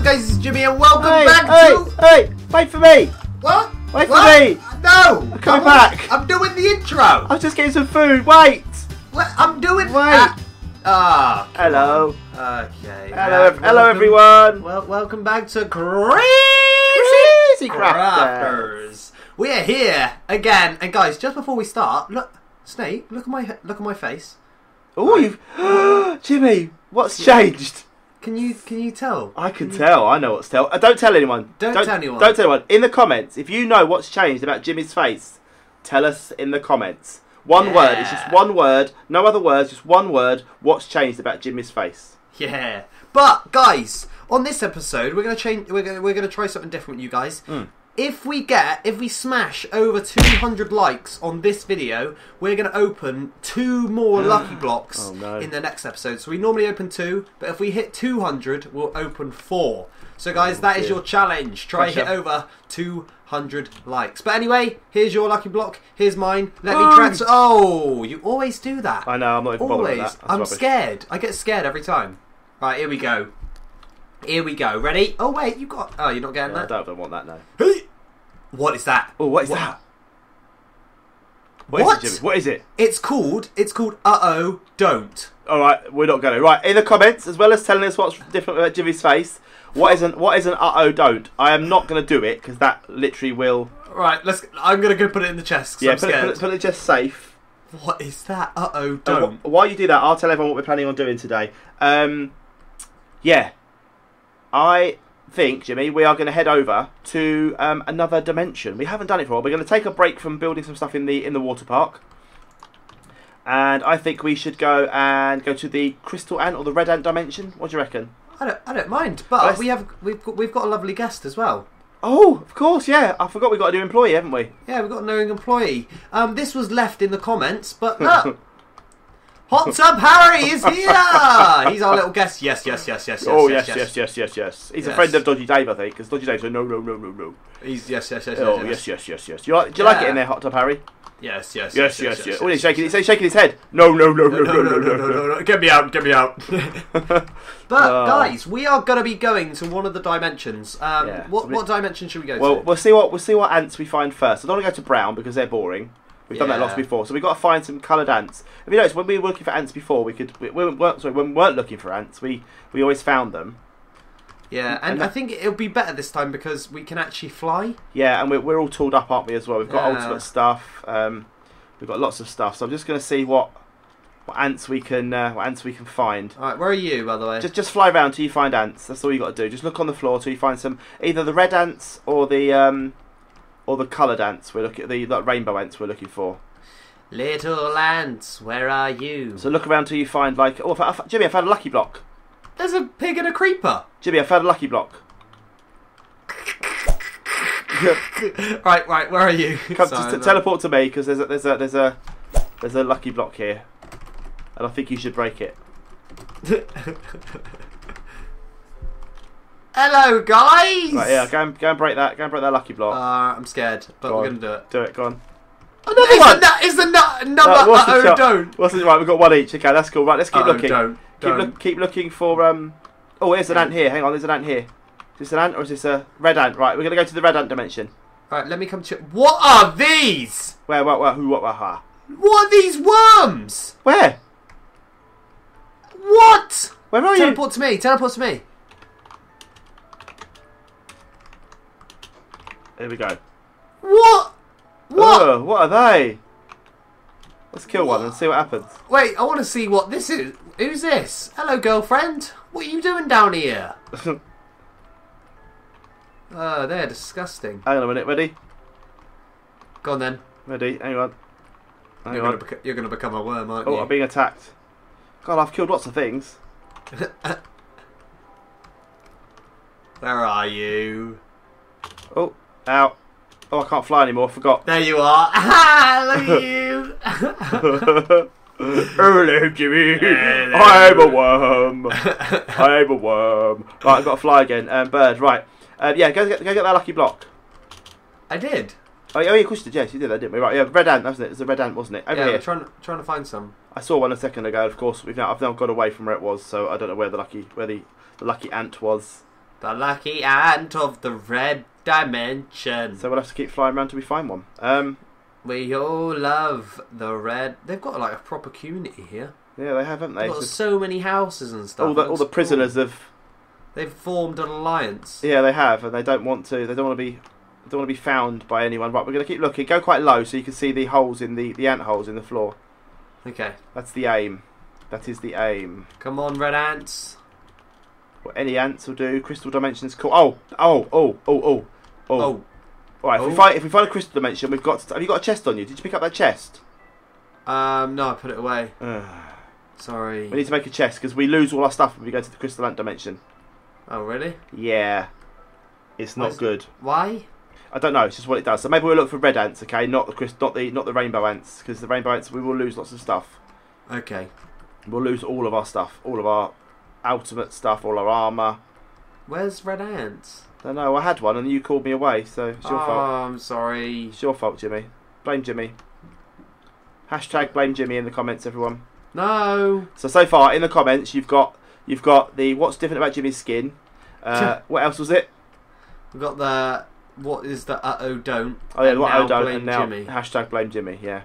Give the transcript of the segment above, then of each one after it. up, guys? It's Jimmy, and welcome back to... Hey, wait for me! What? Wait for me! No! I'm coming back! I'm doing the intro! I was just getting some food, wait! Hello. Okay. Hello everyone. Well, welcome back to Crazy Crafters. We are here again, and guys, just before we start, look, Snake, look at my face. Oh, you've Jimmy, what's changed? Can you tell? I can tell. I know what's tell. Don't tell anyone. Don't tell anyone. Don't tell anyone. In the comments, if you know what's changed about Jimmy's face, tell us in the comments. One word. It's just one word. No other words. Just one word. What's changed about Jimmy's face? Yeah. But guys, on this episode, we're gonna change. We're gonna try something different, you guys. Mm. If we smash over 200 likes on this video, we're gonna open 2 more lucky blocks in the next episode. So we normally open 2, but if we hit 200, we'll open 4. So guys, that is your challenge. Try hit over 200 likes. But anyway, here's your lucky block. Here's mine. Let me try to... Oh, you always do that. I know, I'm not even bothered about that. That's rubbish. Scared. I get scared every time. Right, here we go. Here we go. Ready? Oh, wait, you got... Oh, you're not getting that? I don't want that now. Hey! What is that? Oh, what is that? What is it, Jimmy? What is it? It's called Uh-Oh, Don't. All right, we're not going to. Right, in the comments, as well as telling us what's different about Jimmy's face, what is an Uh-Oh, Don't? I am not going to do it, because that literally will... Right, I'm going to go put it in the chest, because I'm scared. Yeah, put it just safe. What is that? Uh-Oh, Don't. While you do that, I'll tell everyone what we're planning on doing today. Yeah. I think, Jimmy, we are going to head over to another dimension. We haven't done it for a while. We're going to take a break from building some stuff in the water park. And I think we should go to the crystal ant or the red ant dimension. What do you reckon? I don't mind, but we've got a lovely guest as well. Oh, of course, yeah. I forgot we've got a new employee, haven't we? Yeah, we've got a new employee. This was left in the comments, but look. Hot Tub Harry is here! He's our little guest. Yes. Oh, yes. He's a friend of Dodgy Dave, I think, because Dodgy Dave's like, no. He's yes. Do you like it in there, Hot Tub Harry? Yes. Oh, he's shaking his head. No. Get me out. But, guys, we are going to be going to one of the dimensions. What dimension should we go to? Well, we'll see what ants we find first. I don't want to go to brown, because they're boring. We've done that lots before, so we've got to find some coloured ants. Have you noticed when we were looking for ants before, when we weren't looking for ants, we always found them. Yeah, and I think it'll be better this time because we can actually fly. Yeah, and we're all tooled up, aren't we? As well, we've got ultimate stuff. We've got lots of stuff. So I'm just going to see what ants we can find. All right, where are you, by the way? Just fly around till you find ants. That's all you got to do. Just look on the floor till you find some, either the red ants or the. Or the coloured ants, the rainbow ants we're looking for. Little ants, where are you? So look around till you find like... Oh, Jimmy, I found a lucky block. There's a pig and a creeper. Jimmy, I found a lucky block. right, where are you? Come, just teleport to me because there's a lucky block here, and I think you should break it. Hello, guys! Right, yeah, go and break that. Go and break that lucky block. I'm scared, but we're gonna do it. Do it, go on. Another one. Is the number? Uh-oh, don't. Right, we've got one each. Okay, that's cool. Right, let's keep looking. Keep looking for. Oh, here's an ant here. Hang on, there's an ant here. Is this an ant or is this a red ant? Right, we're gonna go to the red ant dimension. Right, let me come to. What are these? Where? What are these worms? Where? What? Where are you? Teleport to me. Teleport to me. Here we go. What? Oh, what are they? Let's kill one and see what happens. Wait, I want to see what this is. Who's this? Hello, girlfriend. What are you doing down here? Oh, they're disgusting. Hang on a minute. Ready? Go on then. Ready? Hang on. You're going to become a worm, aren't you? Oh, I'm being attacked. God, I've killed lots of things. Where are you? Oh. Ow. Oh, I can't fly anymore. I forgot. There you are. I love you. Hello, Jimmy. Hello. I'm a worm. I'm a worm. Right, I've got to fly again. Bird, right. Yeah, go get that lucky block. I did. Oh, yeah, of course you did. Yes, you did that, didn't we? Right, yeah, red ant, wasn't it? It was a red ant, wasn't it? Over here. Trying to find some. I saw one a second ago. Of course, I've now got away from where it was, so I don't know where the lucky ant was. The lucky ant of the red dimension. So we'll have to keep flying around till we find one. We all love the red. They've got like a proper community here. Yeah, they haven't they? They've got so many houses and stuff. All the prisoners have. They've formed an alliance. Yeah, they have, and they don't want to. They don't want to be. They don't want to be found by anyone. Right, we're going to keep looking. Go quite low so you can see the holes in the ant holes in the floor. Okay. That's the aim. That is the aim. Come on, red ants. Well, any ants will do. Crystal dimension's cool. Oh. Alright, if we find a crystal dimension, we've got. Have you got a chest on you? Did you pick up that chest? No, I put it away. Sorry. We need to make a chest because we lose all our stuff when we go to the crystal ant dimension. Oh really? Yeah. It's not good. Why? I don't know. It's just what it does. So maybe we'll look for red ants, okay? Not the rainbow ants, because the rainbow ants we will lose lots of stuff. Okay. We'll lose all of our stuff, all of our ultimate stuff, all our armor. Where's red ants? I don't know. I had one and you called me away, so it's your fault. Oh, I'm sorry. It's your fault, Jimmy. Blame Jimmy. Hashtag blame Jimmy in the comments, everyone. No. So far in the comments, you've got the what's different about Jimmy's skin. What else was it? We've got the. What is the uh-oh don't? Oh yeah, what uh-oh don't and now Jimmy. Hashtag blame Jimmy, yeah.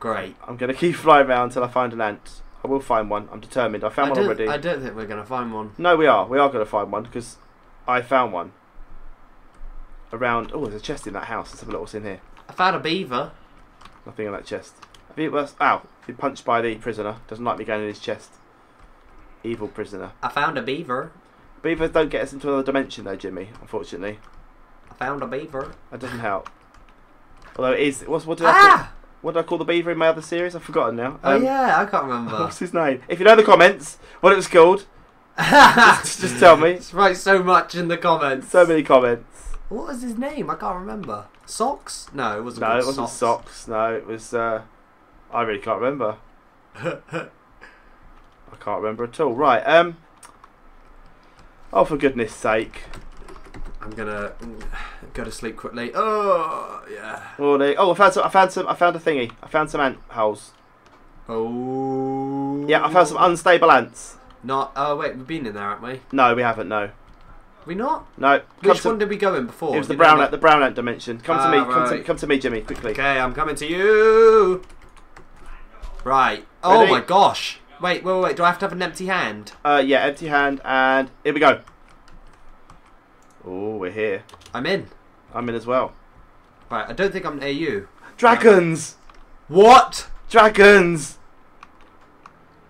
Great. I'm going to keep flying around until I find an ant. I will find one. I'm determined. I found one already. I don't think we're going to find one. No, we are. We are going to find one because I found one. Around... Oh, there's a chest in that house. Let's have a look what's in here. I found a beaver. Nothing in that chest. Ow. Been punched by the prisoner. Doesn't like me going in his chest. Evil prisoner. I found a beaver. Beavers don't get us into another dimension though, Jimmy, unfortunately. Found a beaver. That doesn't help. Although it is. What did I call the beaver in my other series? I've forgotten now. Oh yeah, I can't remember. What's his name? If you know the comments, what it was called, just tell me. Just write so much in the comments. So many comments. What was his name? I can't remember. Socks? No, it wasn't. No, it wasn't Socks. No, it was. I really can't remember. I can't remember at all. Right. Oh, for goodness' sake. I'm gonna go to sleep quickly. Oh yeah. Oh, I found a thingy. I found some ant holes. Oh. Yeah, I found some unstable ants. Not. Oh wait, we've been in there, haven't we? No, we haven't. No. We not? No. Which one did we go in before? It was the brown ant dimension. Come to me. Right. Come to me, Jimmy, quickly. Okay, I'm coming to you. Right. Oh Ready? My gosh. Wait. Do I have to have an empty hand? Yeah, empty hand, and here we go. Oh, we're here. I'm in. I'm in as well. Right, I don't think I'm near you. Dragons! What? Dragons!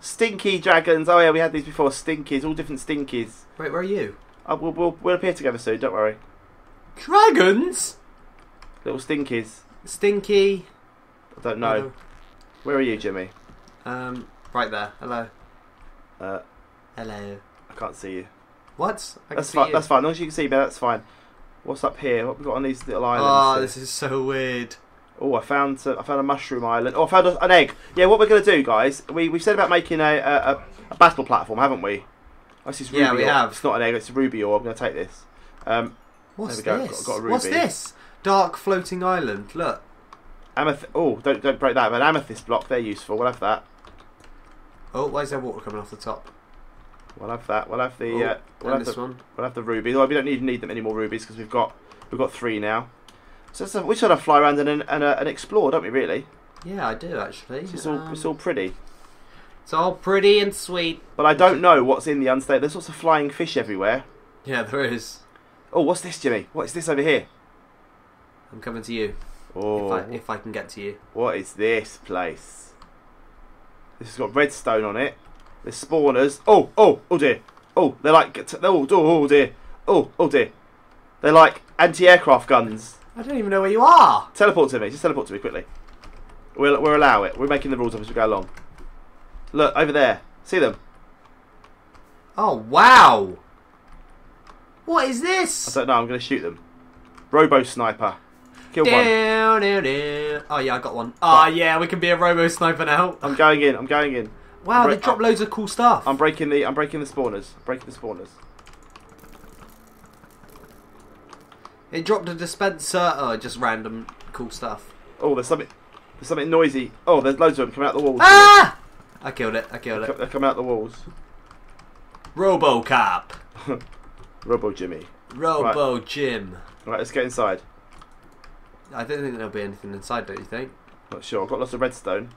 Stinky dragons. Oh, yeah, we had these before. Stinkies. All different stinkies. Wait, where are you? We'll appear together soon, don't worry. Dragons? Little stinkies. Stinky. I don't know. Hello. Where are you, Jimmy? Right there. Hello. Hello. I can't see you. What? That's fine. As long as you can see me, that's fine. What's up here? What have we got on these little islands? Oh, this is so weird. Oh, I found a mushroom island. Oh, I found an egg. Yeah, what we're going to do, guys, we've said about making a battle platform, haven't we? Oh, this is ruby ore. We have. It's not an egg, it's a ruby ore. I'm going to take this. What's there we go. This? Got a ruby. What's this? Dark floating island. Look. Amethyst. Oh, don't break that. But an amethyst block, they're useful. We'll have that. Oh, why is there water coming off the top? We'll have that. We'll have the. We'll have the rubies. Well, we don't need them any more rubies because we've got three now. So we sort of fly around and explore, don't we? Really? Yeah, I do actually. So it's all pretty. It's all pretty and sweet. But I don't know what's in the unstable. There's lots of flying fish everywhere. Yeah, there is. Oh, what's this, Jimmy? What is this over here? I'm coming to you. Oh. If I can get to you. What is this place? This has got redstone on it. The spawners. Oh dear. Oh, they're like. Oh dear. Oh dear. They're like anti-aircraft guns. I don't even know where you are. Teleport to me. Just teleport to me quickly. We'll allow it. We're making the rules up as we go along. Look over there. See them? Oh wow. What is this? I don't know. I'm going to shoot them. Robo sniper. Killed one. Oh yeah, I got one. Oh yeah, we can be a robo sniper now. I'm going in. Wow, they drop loads of cool stuff. I'm breaking the spawners. Breaking the spawners. It dropped a dispenser. Oh, just random cool stuff. Oh, there's something noisy. Oh, there's loads of them coming out the walls. Ah! I killed it. They're coming out the walls. RoboCop. Robo Jimmy. Robo Jim. Right, let's get inside. I don't think there'll be anything inside, don't you think? Not sure. I've got lots of redstone.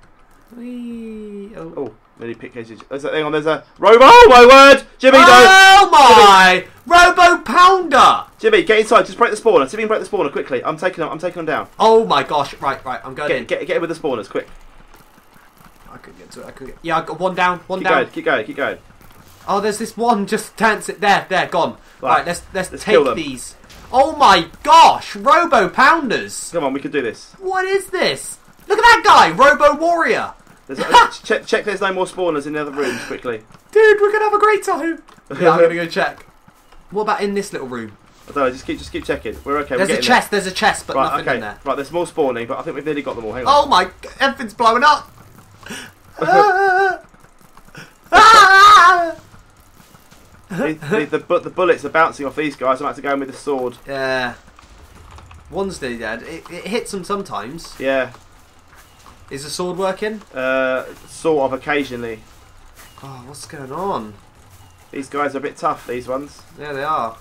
Whee! Oh, nearly pick cases. Hang on, there's a Robo! Oh my word! Jimmy, don't! Oh my! Jimmy. Robo Pounder! Jimmy, get inside. Just break the spawner. See if you can break the spawner quickly. I'm taking them down. Oh my gosh! Right, right. I'm going in. Get in with the spawners, quick. I couldn't get to it. Yeah, I got one down. Keep going. Oh, there's this one. Just dance it. There, gone. Right, let's take these. Oh my gosh! Robo Pounders. Come on, we can do this. What is this? Look at that guy, Robo Warrior. Check there's no more spawners in the other rooms quickly. Dude, we're going to have a great time. Yeah, I'm going to go check. What about in this little room? I don't know, just keep checking. We're okay. There's a chest, but right, nothing in there. Right, there's more spawning, but I think we've nearly got them all. Hang on. Oh my, everything's blowing up. The bullets are bouncing off these guys. I'm about to go in with the sword. Yeah. One's nearly dead. It hits them sometimes. Yeah. Is the sword working? Sort of, occasionally. Oh, what's going on? These guys are a bit tough, these ones. Yeah, they are.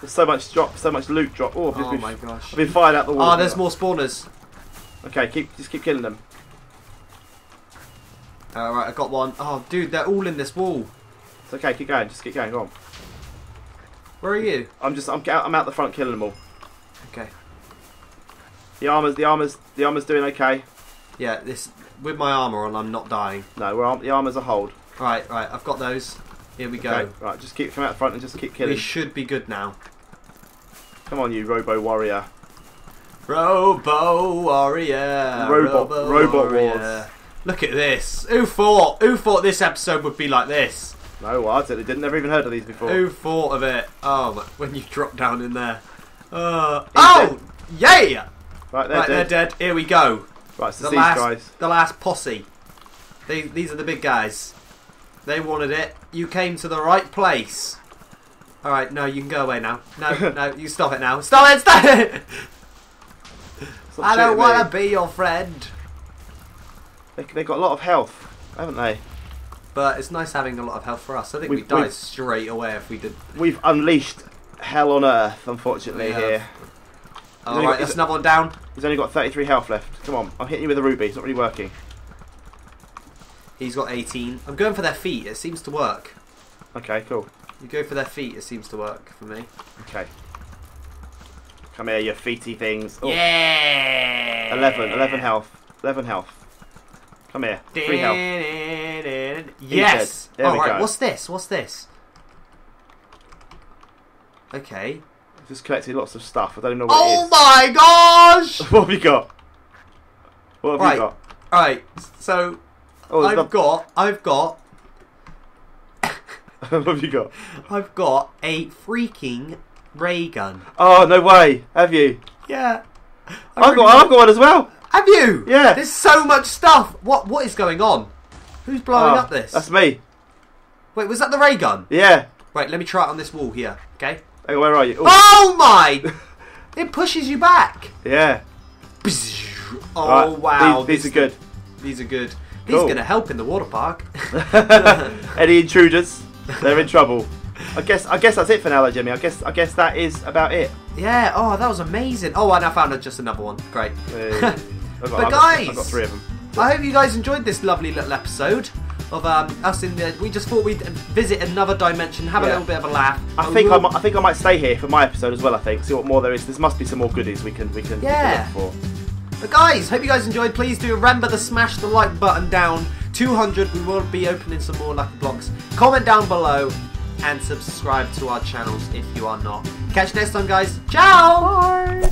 There's so much drop, so much loot drop. Oh my gosh. I've been fired out the wall. Oh, there's more spawners. Okay, just keep killing them. Alright, I got one. Oh, dude, they're all in this wall. It's okay, keep going, just keep going, go on. Where are you? I'm out the front killing them all. Okay. The armour's doing okay. Yeah, this with my armour on, I'm not dying. No, the armour's a hold. Right, I've got those. Here we go. Right, just keep coming out front and just keep killing. We should be good now. Come on, you Robo Warrior. Robo Warrior. Robot Wars. Look at this. Who thought this episode would be like this? No, I didn't. Never even heard of these before. Who thought of it? Oh, when you drop down in there. Yeah! Right, they're dead. Here we go. Right, so the last posse. These are the big guys. They wanted it. You came to the right place. All right, no, you can go away now. No, you stop it now. Stop it! I don't want to be your friend. They got a lot of health, haven't they? But it's nice having a lot of health for us. I think we'd die straight away if we did. We've unleashed hell on earth, unfortunately, here. All right, that's another one down. He's only got 33 health left. Come on, I'm hitting you with a ruby. It's not really working. He's got 18. I'm going for their feet. It seems to work. Okay, cool. You go for their feet. It seems to work for me. Okay. Come here, you feety things. Oh. Yeah. 11 health. 11 health. Come here. 3 health. Yes. All right. What's this? Okay. Just collected lots of stuff. I don't know what it is. Oh my gosh! What have you got? What have you got? All right, so I've got. What have you got? I've got a freaking ray gun. Oh no way! Have you? Yeah. I've got one as well. Have you? Yeah. There's so much stuff. What is going on? Who's blowing up this? That's me. Wait, was that the ray gun? Yeah. Wait, let me try it on this wall here. Okay. Hey, where are you? Ooh. Oh my! It pushes you back. Yeah. Oh right. Wow. These are good. These are good. Cool. These are going to help in the water park. Any intruders? They're in trouble. I guess that's it for now, though, Jimmy. I guess that is about it. Yeah. Oh, that was amazing. Oh, and I found just another one. Great. But guys, I've got 3 of them. I hope you guys enjoyed this lovely little episode of us in the. We just thought we'd visit another dimension, have a little bit of a laugh. I think I might stay here for my episode as well. I think see what more there is. There must be some more goodies we can look for. But guys, hope you guys enjoyed. Please do remember to smash the like button down. 200. We will be opening some more lucky blocks. Comment down below and subscribe to our channels if you are not. Catch you next time, guys. Ciao. Bye.